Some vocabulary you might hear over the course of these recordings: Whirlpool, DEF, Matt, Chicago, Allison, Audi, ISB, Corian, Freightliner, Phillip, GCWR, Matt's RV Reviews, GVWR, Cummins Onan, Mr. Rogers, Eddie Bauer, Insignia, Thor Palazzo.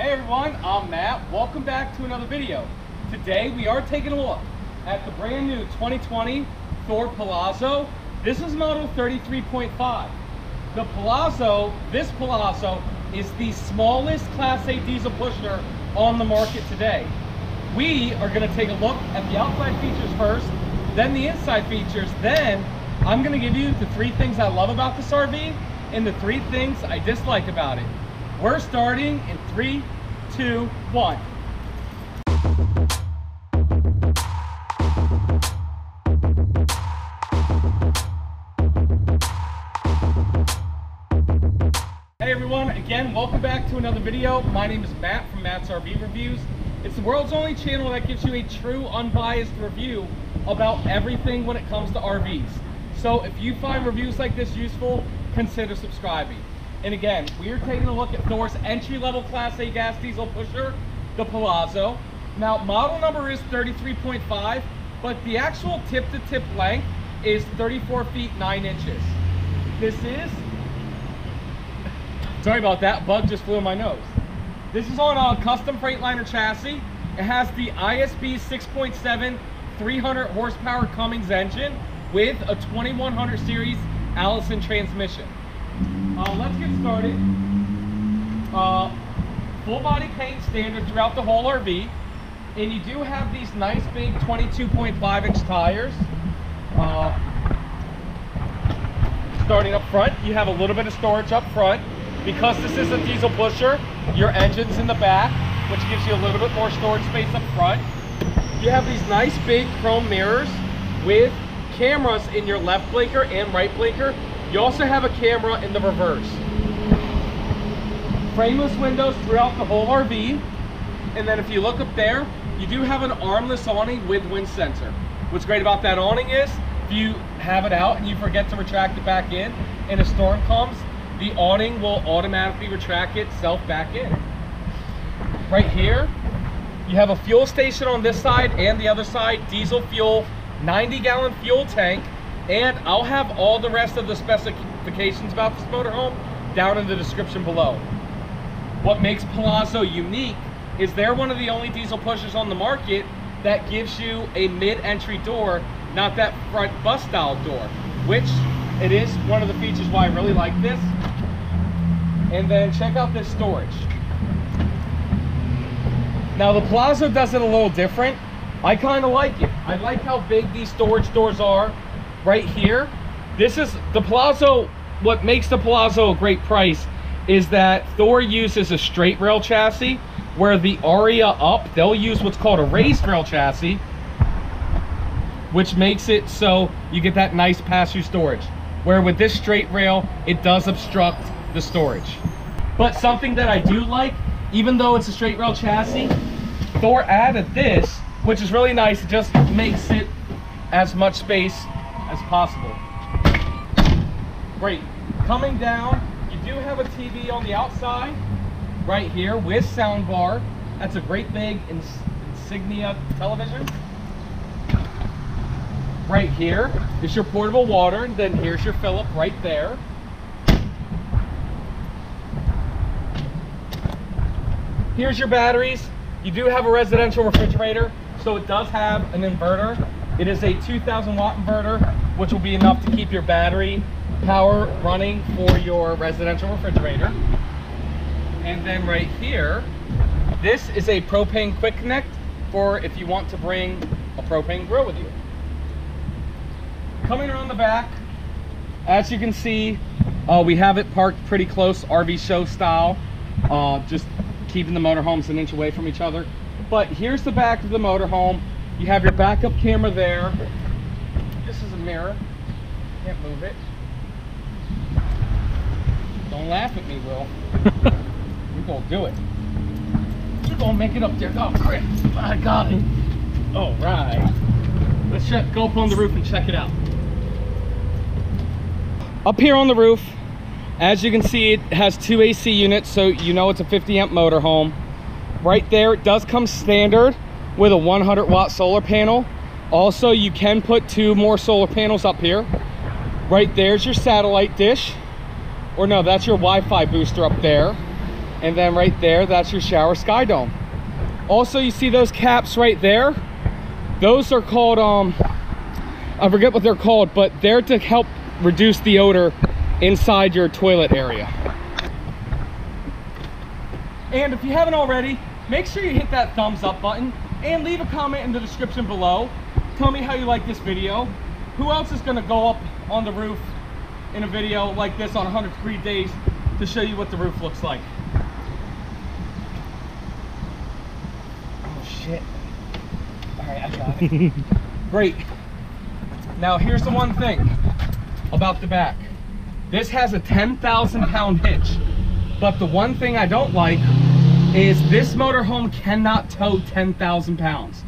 Hey everyone, I'm Matt. Welcome back to another video. Today we are taking a look at the brand new 2020 Thor Palazzo. This is model 33.5. The Palazzo, this Palazzo, is the smallest Class A diesel pusher on the market today. We are going to take a look at the outside features first, then the inside features, then I'm going to give you the three things I love about this RV and the three things I dislike about it. We're starting in 3, 2, 1. Hey everyone, again, welcome back to another video. My name is Matt from Matt's RV Reviews. It's the world's only channel that gives you a true unbiased review about everything when it comes to RVs. So if you find reviews like this useful, consider subscribing. And again, we are taking a look at Thor's entry-level Class A gas diesel pusher, the Palazzo. Now, model number is 33.5, but the actual tip-to-tip length is 34 feet 9 inches. This is... Sorry about that, bug just flew in my nose. This is on a custom Freightliner chassis. It has the ISB 6.7 300 horsepower Cummins engine with a 2100 series Allison transmission. Let's get started. Full body paint standard throughout the whole RV, and you do have these nice big 22.5 inch tires. Starting up front, you have a little bit of storage up front. Because this is a diesel pusher, your engine's in the back, which gives you a little bit more storage space up front. You have these nice big chrome mirrors with cameras in your left blinker and right blinker. You also have a camera in the reverse. Frameless windows throughout the whole RV. And then if you look up there, you do have an armless awning with wind sensor. What's great about that awning is, if you have it out and you forget to retract it back in, and a storm comes, the awning will automatically retract itself back in. Right here, you have a fuel station on this side and the other side, diesel fuel, 90-gallon fuel tank. And I'll have all the rest of the specifications about this motorhome down in the description below. What makes Palazzo unique is they're one of the only diesel pushers on the market that gives you a mid-entry door, not that front bus style door, which it is one of the features why I really like this. And then check out this storage. Now the Palazzo does it a little different. I kind of like it. I like how big these storage doors are. Right here, this is the Palazzo. What makes the Palazzo a great price is that Thor uses a straight rail chassis, where the Aria up, they'll use what's called a raised rail chassis, which makes it so you get that nice pass-through storage, where with this straight rail it does obstruct the storage. But something that I do like, even though it's a straight rail chassis, Thor added this, which is really nice. It just makes it as much space as possible. Great. Coming down, you do have a TV on the outside right here with sound bar. That's a great big Insignia television. Right here is your portable water, and then here's your Phillip right there. Here's your batteries. You do have a residential refrigerator, so it does have an inverter. It is a 2,000 watt inverter, which will be enough to keep your battery power running for your residential refrigerator. And then right here, this is a propane quick connect for if you want to bring a propane grill with you. Coming around the back, as you can see, we have it parked pretty close, RV show style, just keeping the motorhomes an inch away from each other. But here's the back of the motorhome. You have your backup camera there. This is a mirror. Can't move it. Don't laugh at me, Will. We're gonna do it. We're gonna make it up there. Oh, crap. I got it. All right. Let's go up on the roof and check it out. Up here on the roof, as you can see, it has 2 AC units, so you know it's a 50-amp motorhome. Right there, it does come standard with a 100 watt solar panel. Also, you can put 2 more solar panels up here. Right there's your satellite dish, or no, that's your Wi-Fi booster up there. And then right there, that's your shower sky dome. Also, you see those caps right there? Those are called, I forget what they're called, but they're to help reduce the odor inside your toilet area. And if you haven't already, make sure you hit that thumbs up button and leave a comment in the description below. Tell me how you like this video. Who else is gonna go up on the roof in a video like this on 103 days to show you what the roof looks like? Oh shit. All right, I got it. Great. Now here's the one thing about the back. This has a 10,000 pound hitch, but the one thing I don't like is this motorhome cannot tow 10,000 pounds.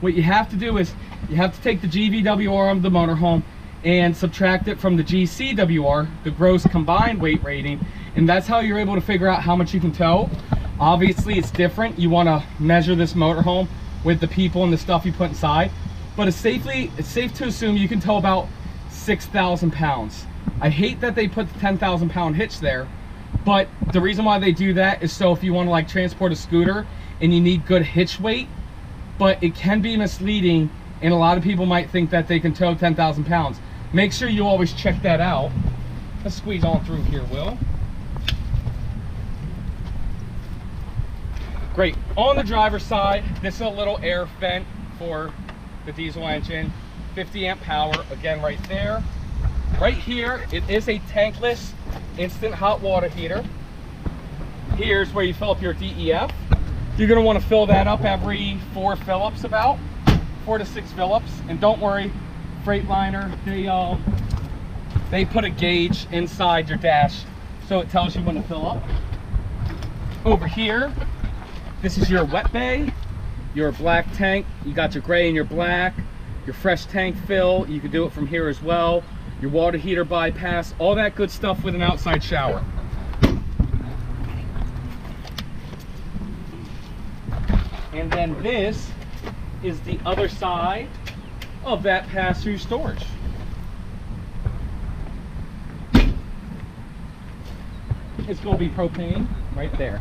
What you have to do is you have to take the GVWR of the motorhome and subtract it from the GCWR, the gross combined weight rating, and that's how you're able to figure out how much you can tow. Obviously, it's different. You want to measure this motorhome with the people and the stuff you put inside, but it's safe to assume you can tow about 6,000 pounds. I hate that they put the 10,000 pound hitch there, but the reason why they do that is so if you want to like transport a scooter and you need good hitch weight, but it can be misleading and a lot of people might think that they can tow 10,000 pounds. Make sure you always check that out. Let's squeeze on through here, Will. Great, on the driver's side, this is a little air vent for the diesel engine, 50 amp power, again right there. Right here, it is a tankless instant hot water heater. Here's where you fill up your DEF. You're gonna wanna fill that up every 4 Phillips about, 4 to 6 Phillips. And don't worry, Freightliner, they put a gauge inside your dash so it tells you when to fill up. Over here, this is your wet bay, your black tank. You got your gray and your black, your fresh tank fill. You can do it from here as well. Your water heater bypass, all that good stuff with an outside shower. And then this is the other side of that pass-through storage. It's going to be propane right there.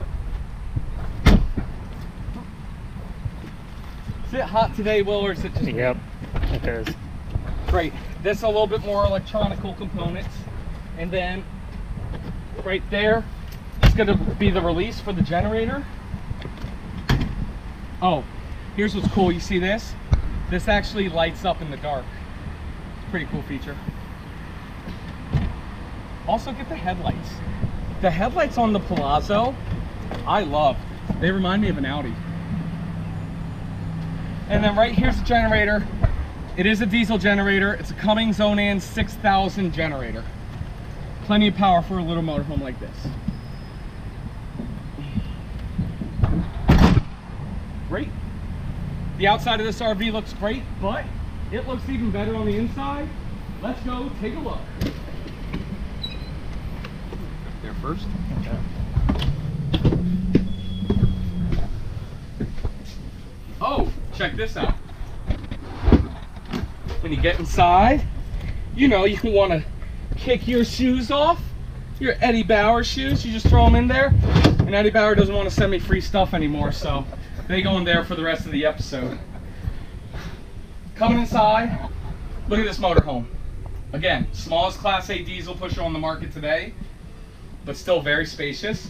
Is it hot today, Will, or is it just... Yep, it is. Great. This is a little bit more electronical components. And then right there is going to be the release for the generator. Oh, here's what's cool. You see this? This actually lights up in the dark. Pretty cool feature. Also get the headlights. The headlights on the Palazzo, I love. They remind me of an Audi. And then right here's the generator. It is a diesel generator. It's a Cummins Onan 6000 generator. Plenty of power for a little motorhome like this. Great. The outside of this RV looks great, but it looks even better on the inside. Let's go take a look. There first. Okay. Oh, check this out. When you get inside, you know, you can want to kick your shoes off, your Eddie Bauer shoes. You just throw them in there, and Eddie Bauer doesn't want to send me free stuff anymore, so they go in there for the rest of the episode. Coming inside, look at this motorhome. Again, smallest Class A diesel pusher on the market today, but still very spacious.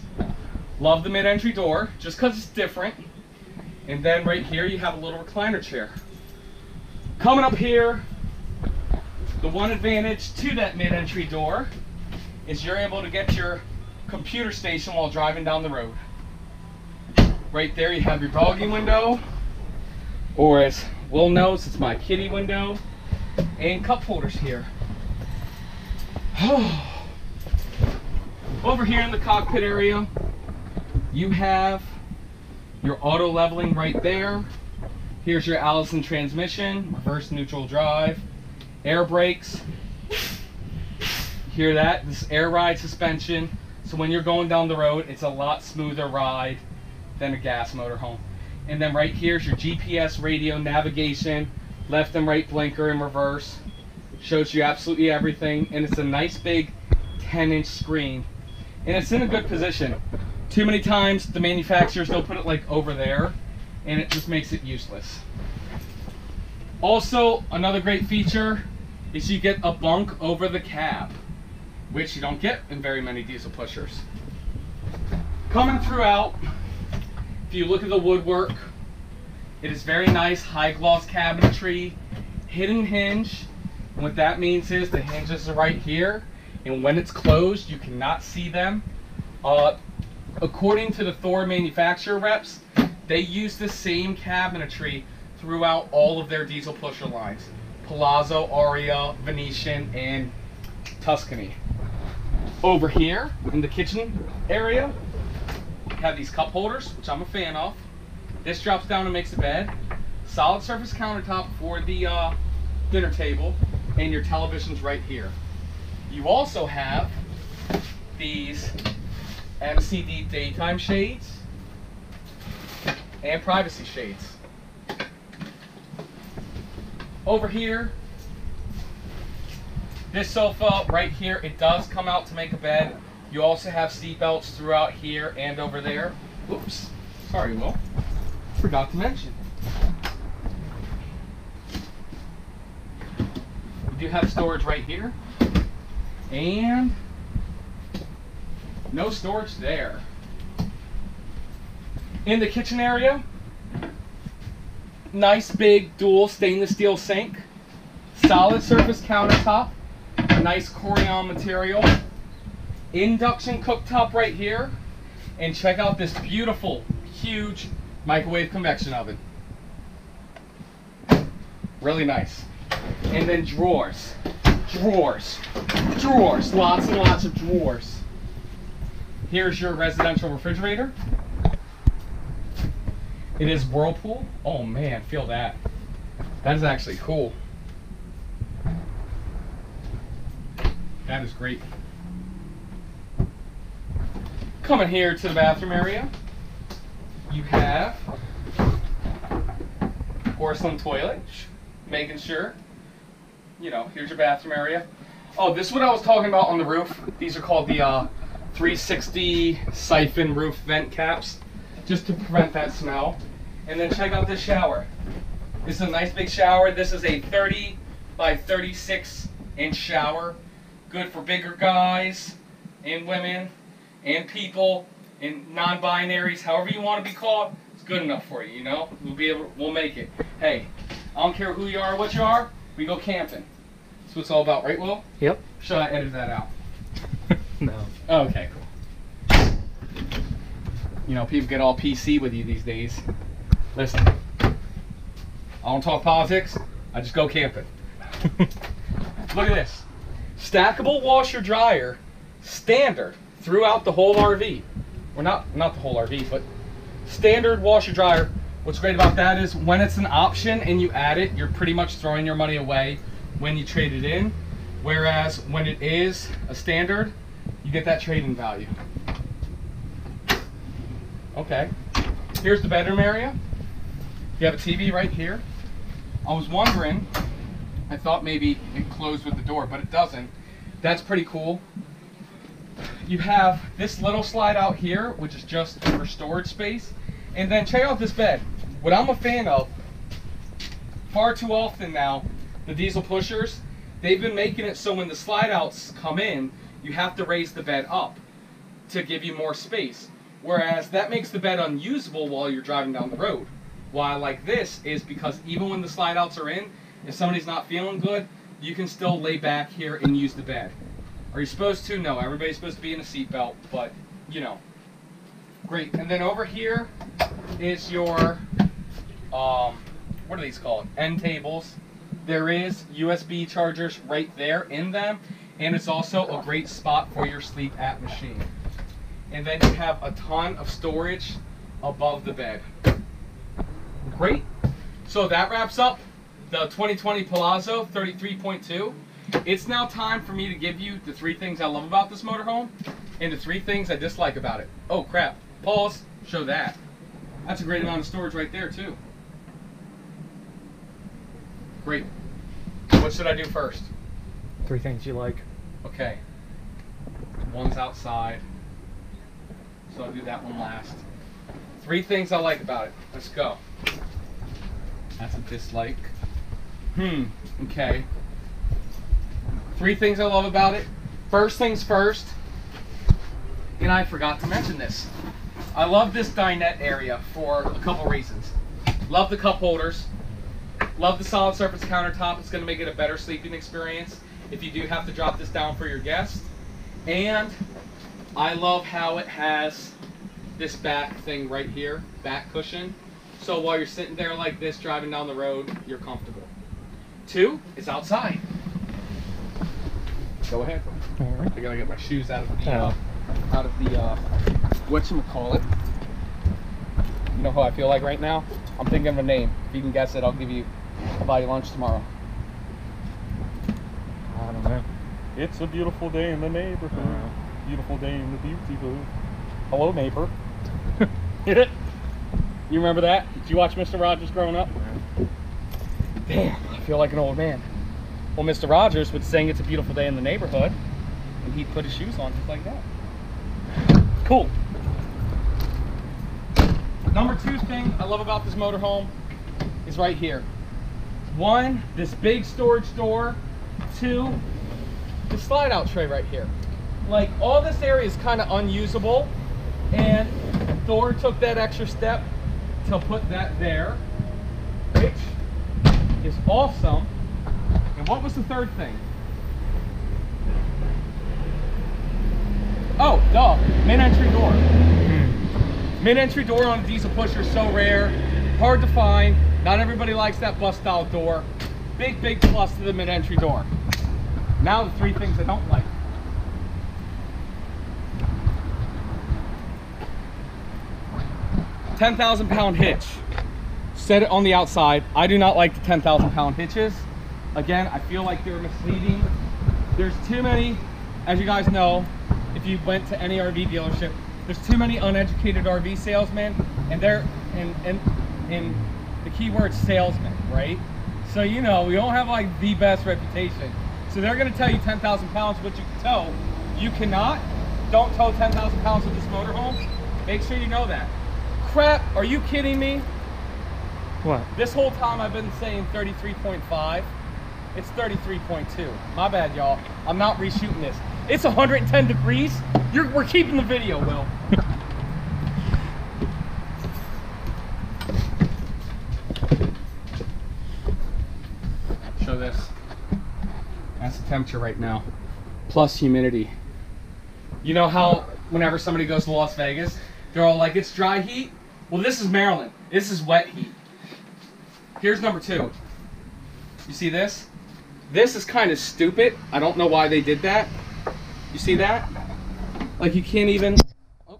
Love the mid-entry door, just because it's different. And then right here, you have a little recliner chair. Coming up here, the one advantage to that mid-entry door is you're able to get your computer station while driving down the road. Right there you have your doggy window, or as Will knows, it's my kitty window, and cup holders here. Over here in the cockpit area, you have your auto leveling right there. Here's your Allison transmission, reverse neutral drive, air brakes. Hear that? This air ride suspension. So when you're going down the road, it's a lot smoother ride than a gas motorhome. And then right here's your GPS radio navigation, left and right blinker in reverse. Shows you absolutely everything. And it's a nice big 10-inch screen. And it's in a good position. Too many times the manufacturers, they'll put it like over there and it just makes it useless. Also, another great feature is you get a bunk over the cab, which you don't get in very many diesel pushers. Coming throughout, if you look at the woodwork, it is very nice high gloss cabinetry, hidden hinge. And what that means is the hinges are right here, and when it's closed, you cannot see them. According to the Thor manufacturer reps, they use the same cabinetry throughout all of their diesel pusher lines. Palazzo, Aria, Venetian, and Tuscany. Over here, in the kitchen area, we have these cup holders, which I'm a fan of. This drops down and makes a bed. Solid surface countertop for the dinner table, and your television's right here. You also have these MCD daytime shades and privacy shades. Over here, this sofa right here, it does come out to make a bed. You also have seat belts throughout here and over there. Oops, sorry Will, forgot to mention. We do have storage right here, and no storage there. In the kitchen area, nice big dual stainless steel sink, solid surface countertop, nice Corian material, induction cooktop right here, and check out this beautiful, huge microwave convection oven. Really nice. And then drawers, drawers, drawers, lots and lots of drawers. Here's your residential refrigerator. It is Whirlpool. Oh man, feel that. That is actually cool. That is great. Coming here to the bathroom area, you have porcelain toilet, making sure, you know, here's your bathroom area. Oh, this is what I was talking about on the roof. These are called the 360 siphon roof vent caps, just to prevent that smell. And then check out this shower. This is a nice big shower. This is a 30 by 36 inch shower. Good for bigger guys and women and people and non-binaries, however you want to be called. It's good enough for you, you know? We'll make it. Hey, I don't care who you are or what you are, we go camping. That's what it's all about, right Will? Yep. Should I edit that out? No. Okay, cool. You know, people get all PC with you these days. Listen, I don't talk politics, I just go camping. Look at this. Stackable washer dryer, standard throughout the whole RV. Well, not the whole RV, but standard washer dryer. What's great about that is when it's an option and you add it, you're pretty much throwing your money away when you trade it in. Whereas when it is a standard, you get that trade-in value. Okay, here's the bedroom area. You have a TV right here. I was wondering, I thought maybe it closed with the door, but it doesn't. That's pretty cool. You have this little slide out here, which is just for storage space. And then check out this bed. What I'm a fan of, far too often now, the diesel pushers, they've been making it so when the slide outs come in, you have to raise the bed up to give you more space. Whereas that makes the bed unusable while you're driving down the road. Why I like this is because even when the slide outs are in, if somebody's not feeling good, you can still lay back here and use the bed. Are you supposed to? No, everybody's supposed to be in a seatbelt, but you know, great. And then over here is your, what are these called? End tables. There is USB chargers right there in them, and it's also a great spot for your sleep app machine. And then you have a ton of storage above the bed. Great. So that wraps up the 2020 Palazzo 33.2. It's now time for me to give you the 3 things I love about this motorhome and the 3 things I dislike about it. Oh crap, pause, show that. That's a great amount of storage right there too. Great. What should I do first? 3 things you like. Okay. One's outside. so I'll do that one last. Three things I like about it. Let's go. That's a dislike. Okay. Three things I love about it. First things first, and I forgot to mention this. I love this dinette area for a couple reasons. Love the cup holders. Love the solid surface countertop. It's going to make it a better sleeping experience if you do have to drop this down for your guests. And I love how it has this back thing right here, back cushion. So while you're sitting there like this, driving down the road, you're comfortable. Two, it's outside. Go ahead. All right. I gotta get my shoes out of the whatchamacallit. You know how I feel like right now? I'm thinking of a name. If you can guess it, I'll buy you lunch tomorrow. I don't know. It's a beautiful day in the neighborhood. Beautiful day in the beauty booth. Hello, neighbor. Get it? You remember that? Did you watch Mr. Rogers growing up? Damn, I feel like an old man. Well, Mr. Rogers would sing "It's a Beautiful Day in the Neighborhood," and he'd put his shoes on just like that. Cool. Number two thing I love about this motorhome is right here. One, this big storage door. Two, the slide out tray right here. Like, all this area is kind of unusable, and Thor took that extra step to put that there, which is awesome. And what was the third thing? Oh, duh, mid-entry door. Mid-entry door on a diesel pusher is so rare, hard to find. Not everybody likes that bust-style door. Big, big plus to the mid-entry door. Now the three things I don't like. £10,000 hitch. Said it on the outside. I do not like the 10,000-pound hitches. Again, I feel like they're misleading. There's too many, as you guys know, if you went to any RV dealership, there's too many uneducated RV salesmen, and they're in the keyword salesman, right? So you know, we don't have like the best reputation. So they're gonna tell you 10,000 pounds, which you can tow. You cannot. Don't tow 10,000 pounds with this motorhome. Make sure you know that. Crap, are you kidding me? What? This whole time I've been saying 33.5. It's 33.2. My bad, y'all. I'm not reshooting this. It's 110 degrees. We're keeping the video, Will. Show this. That's the temperature right now. Plus humidity. You know how whenever somebody goes to Las Vegas, they're all like, it's dry heat? Well, this is Maryland. This is wet heat. Here's number two. You see this? This is kind of stupid. I don't know why they did that. You see that? Like, you can't even... Oh,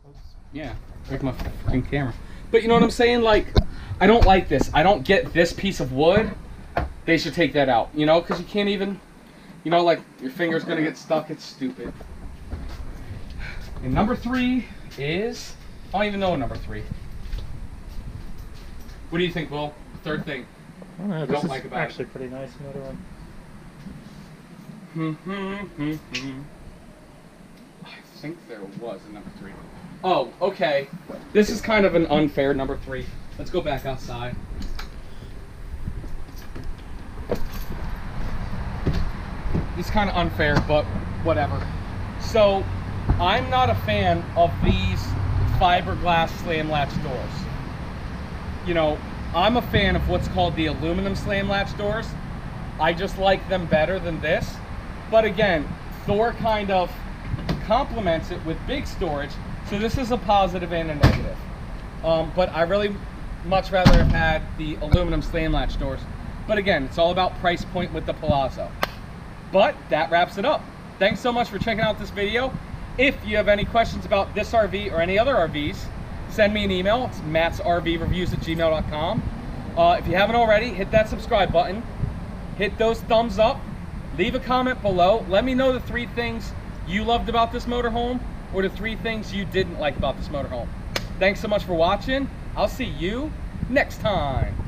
yeah. Break my freaking camera. But you know what I'm saying? Like, I don't like this. I don't get this piece of wood. They should take that out, you know? Because you can't even... You know, like, your finger's going to get stuck. It's stupid. And number three is... I don't even know number three. What do you think, Will? Third thing. I don't know, this is like about actually it. Pretty nice motorhome. I think there was a number three. Oh, okay. This is kind of an unfair number three. Let's go back outside. It's kind of unfair, but whatever. So, I'm not a fan of these fiberglass slam latch doors. You know, I'm a fan of what's called the aluminum slam latch doors. I just like them better than this. But again, Thor kind of complements it with big storage. So this is a positive and a negative. But I really much rather have had the aluminum slam latch doors. But again, it's all about price point with the Palazzo. But that wraps it up. Thanks so much for checking out this video. If you have any questions about this RV or any other RVs, send me an email. It's mattsrvreviews@gmail.com. If you haven't already, hit that subscribe button. Hit those thumbs up. Leave a comment below. Let me know the three things you loved about this motorhome or the three things you didn't like about this motorhome. Thanks so much for watching. I'll see you next time.